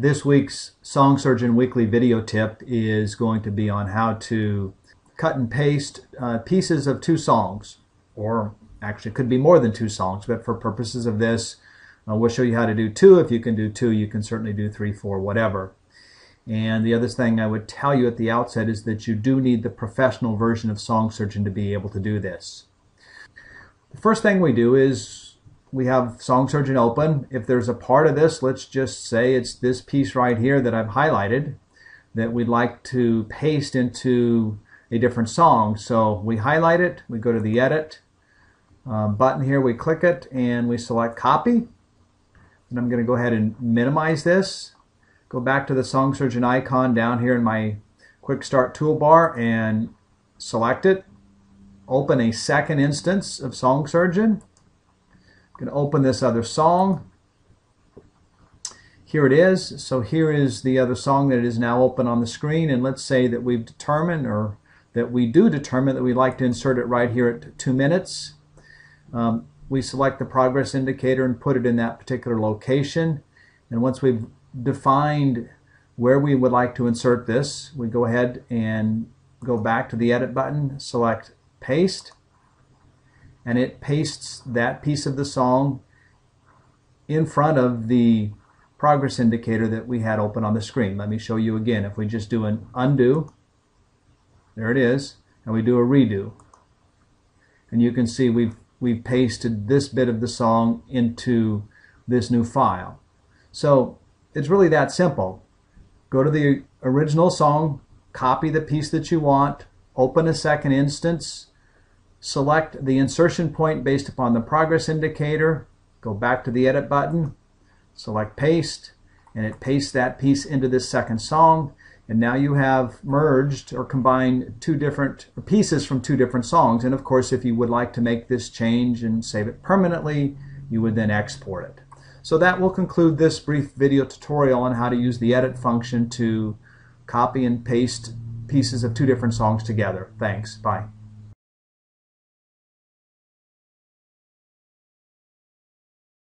This week's Song Surgeon Weekly video tip is going to be on how to cut and paste pieces of two songs, or actually could be more than two songs, but for purposes of this, we'll show you how to do two. If you can do two, you can certainly do three, four, whatever. And the other thing I would tell you at the outset is that you do need the professional version of Song Surgeon to be able to do this. The first thing we do is we have Song Surgeon open. If there's a part of this, let's just say it's this piece right here that I've highlighted that we'd like to paste into a different song. So we highlight it, we go to the edit button here, we click it, and we select copy. And I'm going to go ahead and minimize this. Go back to the Song Surgeon icon down here in my quick start toolbar and select it. Open a second instance of Song Surgeon. Going to open this other song. Here it is. So here is the other song that is now open on the screen, and let's say that we've determined, or that we do determine, that we'd like to insert it right here at 2 minutes. We select the progress indicator and put it in that particular location, and once we've defined where we would like to insert this, we go ahead and go back to the edit button, select paste, and it pastes that piece of the song in front of the progress indicator that we had open on the screen. Let me show you again. If we just do an undo, there it is, and we do a redo. And you can see we've pasted this bit of the song into this new file. So it's really that simple. Go to the original song, copy the piece that you want, open a second instance, select the insertion point based upon the progress indicator, go back to the edit button, select paste, and it pastes that piece into this second song, and now you have merged or combined two different pieces from two different songs. And of course, if you would like to make this change and save it permanently, you would then export it. So that will conclude this brief video tutorial on how to use the edit function to copy and paste pieces of two different songs together. Thanks. Bye.